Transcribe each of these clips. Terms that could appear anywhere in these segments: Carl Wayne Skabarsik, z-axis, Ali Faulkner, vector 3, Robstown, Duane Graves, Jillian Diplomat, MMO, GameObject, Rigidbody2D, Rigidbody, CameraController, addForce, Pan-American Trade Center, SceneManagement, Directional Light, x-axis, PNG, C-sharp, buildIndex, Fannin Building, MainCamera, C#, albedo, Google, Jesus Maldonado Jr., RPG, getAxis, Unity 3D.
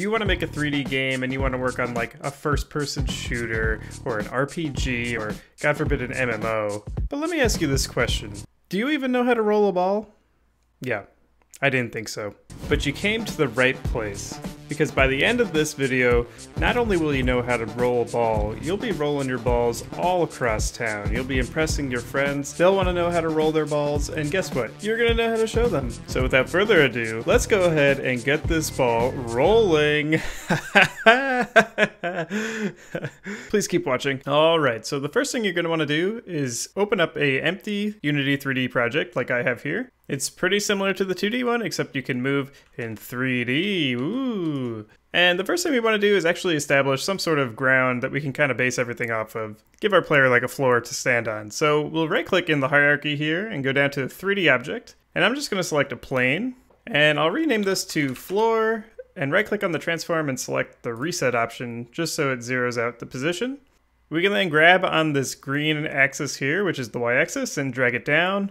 you want to make a 3D game and you want to work on like a first-person shooter or an RPG or, God forbid, an MMO. But let me ask you this question. Do you even know how to roll a ball? Yeah, I didn't think so. But you came to the right place, because by the end of this video, not only will you know how to roll a ball, you'll be rolling your balls all across town. You'll be impressing your friends. They'll want to know how to roll their balls, and guess what? You're going to know how to show them. So without further ado, let's go ahead and get this ball rolling. Please keep watching. All right, so the first thing you're going to want to do is open up a empty Unity 3D project like I have here. It's pretty similar to the 2D one, except you can move in 3D. Ooh. And the first thing we want to do is actually establish some sort of ground that we can kind of base everything off of. Give our player like a floor to stand on. So we'll right click in the hierarchy here and go down to 3D object. And I'm just going to select a plane. And I'll rename this to floor and right click on the transform and select the reset option just so it zeroes out the position. We can then grab on this green axis here, which is the y-axis, and drag it down.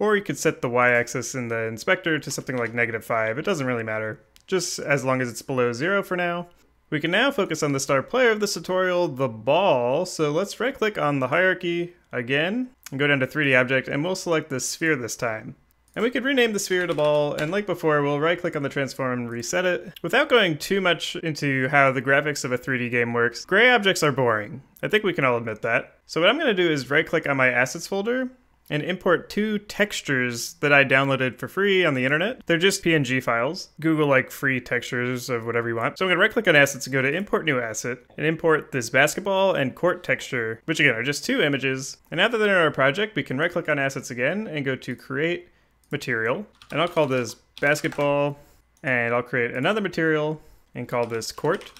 Or you could set the y-axis in the inspector to something like -5. It doesn't really matter, just as long as it's below 0 for now. We can now focus on the star player of this tutorial, the ball. So let's right click on the hierarchy again and go down to 3D object, and we'll select the sphere this time. And we could rename the sphere to ball, and like before, we'll right click on the transform and reset it. Without going too much into how the graphics of a 3D game works, gray objects are boring. I think we can all admit that. So what I'm gonna do is right click on my assets folder and import 2 textures that I downloaded for free on the internet. They're just PNG files. Google like free textures of whatever you want. So I'm gonna right click on assets and go to import new asset and import this basketball and court texture, which again are just 2 images. And now that they're in our project, we can right click on assets again and go to create material. And I'll call this basketball, and I'll create another material and call this court.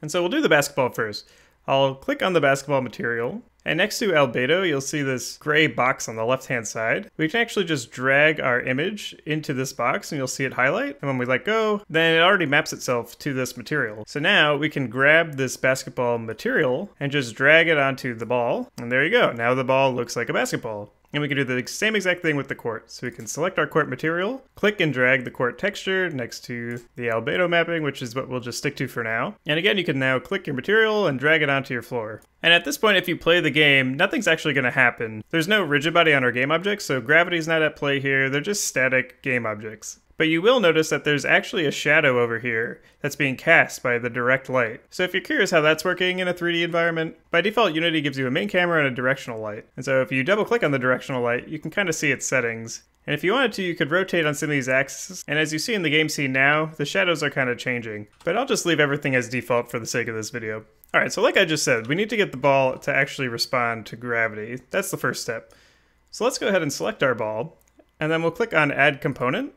And so we'll do the basketball first. I'll click on the basketball material, and next to albedo, you'll see this gray box on the left-hand side. We can actually just drag our image into this box and you'll see it highlight. And when we let go, then it already maps itself to this material. So now we can grab this basketball material and just drag it onto the ball. And there you go. Now the ball looks like a basketball. And we can do the same exact thing with the court. So we can select our court material, click and drag the court texture next to the albedo mapping, which is what we'll just stick to for now. And again, you can now click your material and drag it onto your floor. And at this point, if you play the game, nothing's actually going to happen. There's no rigidbody on our game objects, so gravity's not at play here. They're just static game objects. But you will notice that there's actually a shadow over here that's being cast by the direct light. So if you're curious how that's working in a 3D environment, by default Unity gives you a main camera and a directional light. And so if you double click on the directional light, you can kind of see its settings. And if you wanted to, you could rotate on some of these axes. And as you see in the game scene now, the shadows are kind of changing. But I'll just leave everything as default for the sake of this video. All right, so like I just said, we need to get the ball to actually respond to gravity. That's the first step. So let's go ahead and select our ball, and then we'll click on Add Component.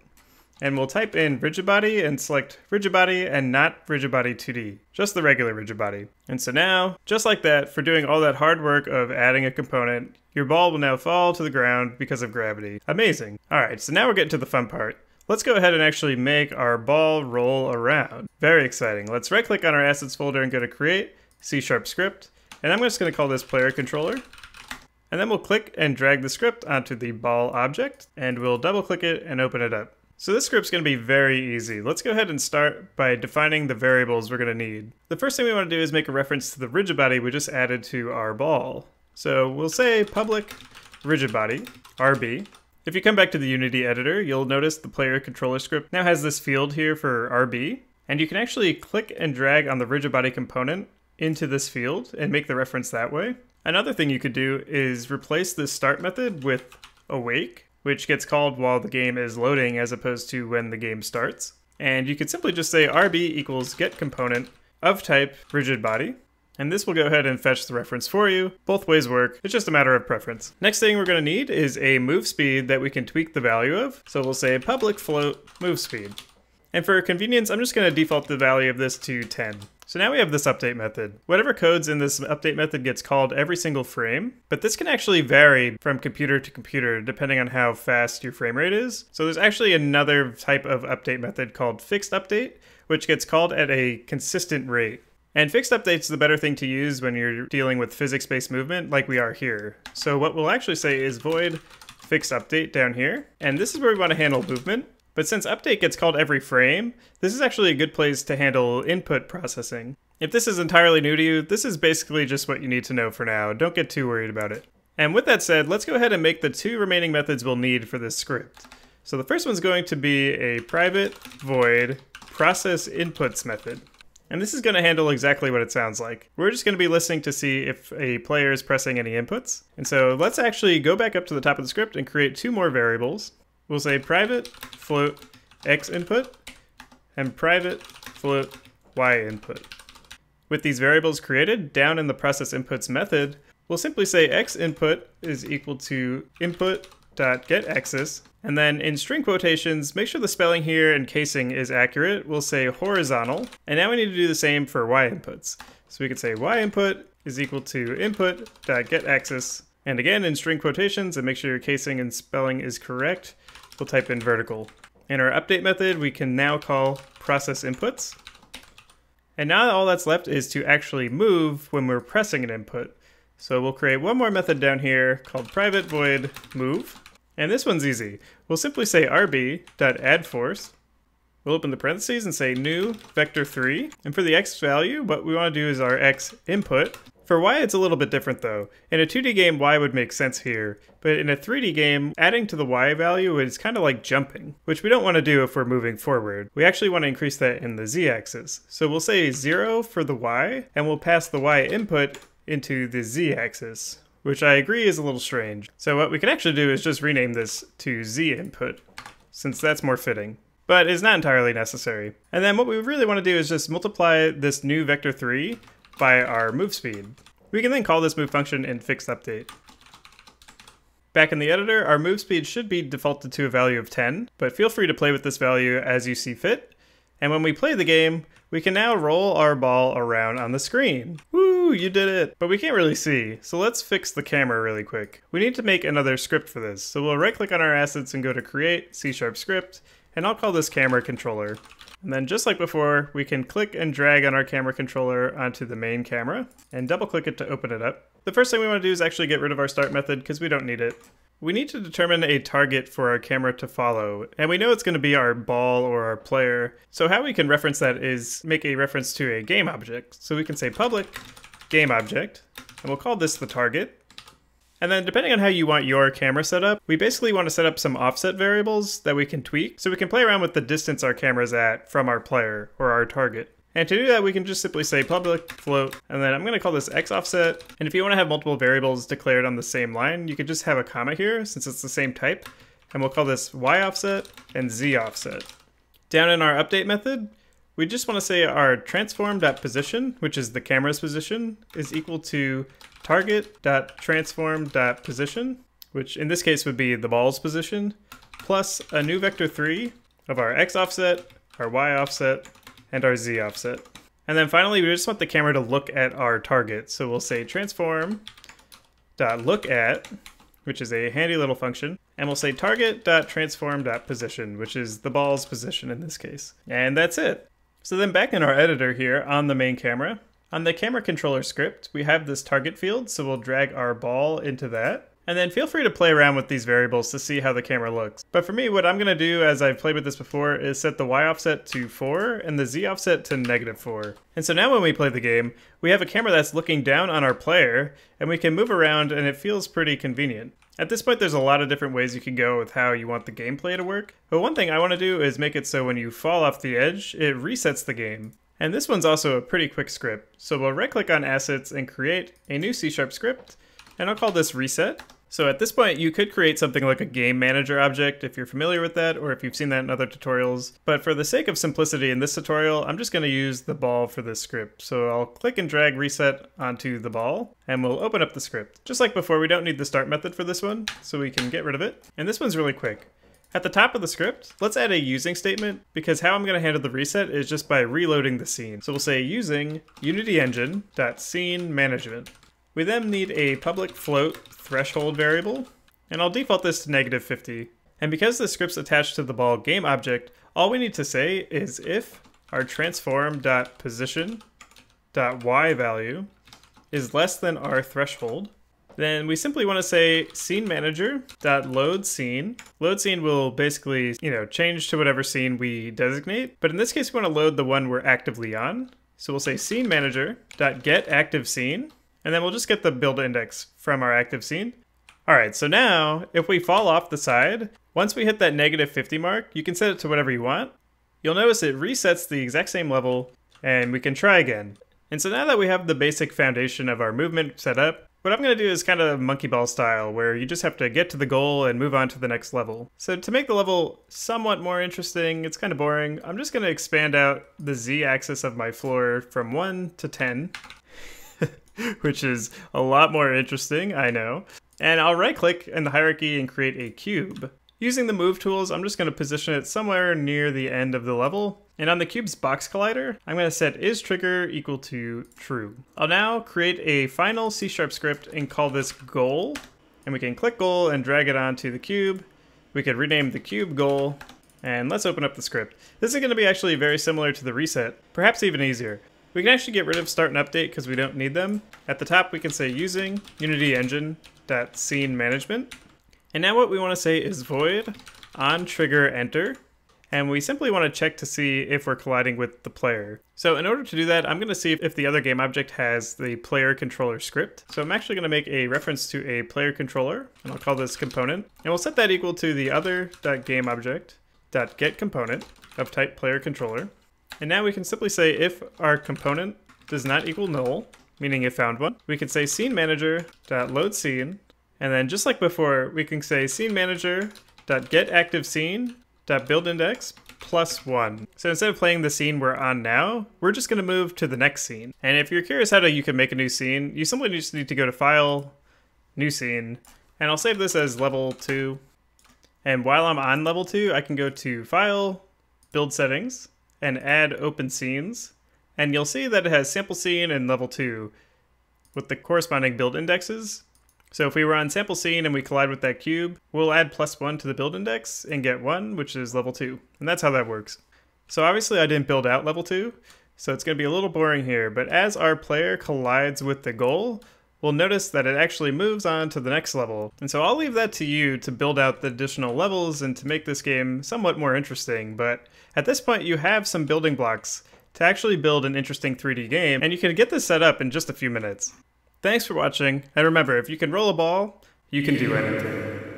And we'll type in Rigidbody and select Rigidbody and not Rigidbody2D, just the regular Rigidbody. And so now, just like that, for doing all that hard work of adding a component, your ball will now fall to the ground because of gravity. Amazing. All right, so now we're getting to the fun part. Let's go ahead and actually make our ball roll around. Very exciting. Let's right click on our assets folder and go to create C-sharp script. And I'm just gonna call this player controller. And then we'll click and drag the script onto the ball object, and we'll double click it and open it up. So this script's gonna be very easy. Let's go ahead and start by defining the variables we're gonna need. The first thing we wanna do is make a reference to the rigidbody we just added to our ball. So we'll say public rigidbody, RB. If you come back to the Unity editor, you'll notice the player controller script now has this field here for RB, and you can actually click and drag on the rigidbody component into this field and make the reference that way. Another thing you could do is replace this start method with awake, which gets called while the game is loading as opposed to when the game starts. And you could simply just say RB equals getComponent of type rigidbody. And this will go ahead and fetch the reference for you. Both ways work, it's just a matter of preference. Next thing we're gonna need is a move speed that we can tweak the value of. So we'll say public float move speed. And for convenience, I'm just gonna default the value of this to 10. So now we have this update method. Whatever code's in this update method gets called every single frame, but this can actually vary from computer to computer depending on how fast your frame rate is. So there's actually another type of update method called fixed update, which gets called at a consistent rate. And fixed update's the better thing to use when you're dealing with physics-based movement like we are here. So what we'll actually say is void fixed update down here. And this is where we want to handle movement. But since update gets called every frame, this is actually a good place to handle input processing. If this is entirely new to you, this is basically just what you need to know for now. Don't get too worried about it. And with that said, let's go ahead and make the two remaining methods we'll need for this script. So the first one's going to be a private void processInputs method. And this is going to handle exactly what it sounds like. We're just going to be listening to see if a player is pressing any inputs. And so let's actually go back up to the top of the script and create two more variables. We'll say private float x input and private float y input. With these variables created, down in the process inputs method, we'll simply say x input is equal to input.getAxis. And then in string quotations, make sure the spelling here and casing is accurate. We'll say horizontal. And now we need to do the same for y inputs. So we could say y input is equal to input.getAxis. And again, in string quotations, and make sure your casing and spelling is correct, we'll type in vertical. In our update method, we can now call process inputs. And now all that's left is to actually move when we're pressing an input. So we'll create one more method down here called private void move. And this one's easy. We'll simply say rb.addForce. We'll open the parentheses and say new vector 3. And for the x value, what we want to do is our x input. For y, it's a little bit different though. In a 2D game, y would make sense here, but in a 3D game, adding to the y value is kind of like jumping, which we don't want to do if we're moving forward. We actually want to increase that in the z-axis. So we'll say 0 for the y, and we'll pass the y input into the z-axis, which I agree is a little strange. So what we can actually do is just rename this to z input, since that's more fitting. But it's not entirely necessary. And then what we really want to do is just multiply this new vector 3 by our move speed. We can then call this move function in fixedUpdate. Back in the editor, our move speed should be defaulted to a value of 10, but feel free to play with this value as you see fit. And when we play the game, we can now roll our ball around on the screen. Woo, you did it! But we can't really see, so let's fix the camera really quick. We need to make another script for this, so we'll right click on our assets and go to create C-sharp script, and I'll call this camera controller. And then just like before, we can click and drag on our camera controller onto the main camera and double click it to open it up. The first thing we want to do is actually get rid of our start method because we don't need it. We need to determine a target for our camera to follow, and we know it's going to be our ball or our player. So how we can reference that is make a reference to a game object. So we can say public game object, and we'll call this the target. And then depending on how you want your camera set up, we basically want to set up some offset variables that we can tweak so we can play around with the distance our camera's at from our player or our target. And to do that, we can just simply say public float, and then I'm going to call this x offset. And if you want to have multiple variables declared on the same line, you could just have a comma here since it's the same type, and we'll call this y offset and z offset. Down in our update method, we just want to say our transform.position, which is the camera's position, is equal to target.transform.position, which in this case would be the ball's position, plus a new vector 3 of our x offset, our y offset, and our z offset. And then finally, we just want the camera to look at our target. So we'll say transform.lookat, which is a handy little function, and we'll say target.transform.position, which is the ball's position in this case. And that's it. So then back in our editor here on the main camera, on the camera controller script, we have this target field, so we'll drag our ball into that. And then feel free to play around with these variables to see how the camera looks. But for me, what I'm gonna do, as I've played with this before, is set the y offset to 4 and the z offset to -4. And so now when we play the game, we have a camera that's looking down on our player, and we can move around and it feels pretty convenient. At this point, there's a lot of different ways you can go with how you want the gameplay to work. But one thing I wanna do is make it so when you fall off the edge, it resets the game. And this one's also a pretty quick script. So we'll right click on assets and create a new C# script, and I'll call this reset. So at this point, you could create something like a game manager object if you're familiar with that, or if you've seen that in other tutorials. But for the sake of simplicity in this tutorial, I'm just gonna use the ball for this script. So I'll click and drag reset onto the ball, and we'll open up the script. Just like before, we don't need the start method for this one, so we can get rid of it. And this one's really quick. At the top of the script, let's add a using statement, because how I'm going to handle the reset is just by reloading the scene. So we'll say using UnityEngine.SceneManagement. We then need a public float threshold variable, and I'll default this to -50. And because the script's attached to the ball game object, all we need to say is if our transform.position.y value is less than our threshold, then we simply want to say SceneManager.loadScene. LoadScene will basically, you know, change to whatever scene we designate, but in this case we want to load the one we're actively on. So we'll say SceneManager.getActiveScene, and then we'll just get the build index from our active scene. All right, so now if we fall off the side, once we hit that -50 mark, you can set it to whatever you want. You'll notice it resets the exact same level, and we can try again. And so now that we have the basic foundation of our movement set up, what I'm going to do is kind of monkey ball style, where you just have to get to the goal and move on to the next level. So to make the level somewhat more interesting, it's kind of boring, I'm just going to expand out the z-axis of my floor from 1 to 10, which is a lot more interesting, I know. And I'll right-click in the hierarchy and create a cube. Using the move tools, I'm just going to position it somewhere near the end of the level. And on the cube's box collider, I'm going to set isTrigger equal to true. I'll now create a final C# script and call this goal. And we can click goal and drag it onto the cube. We could rename the cube goal. And let's open up the script. This is going to be actually very similar to the reset, perhaps even easier. We can actually get rid of start and update because we don't need them. At the top, we can say using Unity Engine.SceneManagement. And now what we want to say is void onTriggerEnter, and we simply want to check to see if we're colliding with the player. So in order to do that, I'm going to see if the other game object has the player controller script. So I'm actually going to make a reference to a player controller, and I'll call this component, and we'll set that equal to the other.GameObject.getComponent of type player controller. And now we can simply say if our component does not equal null, meaning it found one, we can say SceneManager.loadScene. And then just like before, we can say SceneManager.getActiveScene.buildIndex +1. So instead of playing the scene we're on now, we're just going to move to the next scene. And if you're curious how you can make a new scene, you simply just need to go to File, New Scene, and I'll save this as Level 2. And while I'm on Level 2, I can go to File, Build Settings, and add Open Scenes. And you'll see that it has Sample Scene and Level 2 with the corresponding build indexes. So if we were on sample scene and we collide with that cube, we'll add +1 to the build index and get 1, which is level 2. And that's how that works. So obviously I didn't build out level 2, so it's going to be a little boring here. But as our player collides with the goal, we'll notice that it actually moves on to the next level. And so I'll leave that to you to build out the additional levels and to make this game somewhat more interesting. But at this point, you have some building blocks to actually build an interesting 3D game, and you can get this set up in just a few minutes. Thanks for watching, and remember, if you can roll a ball, you can do anything.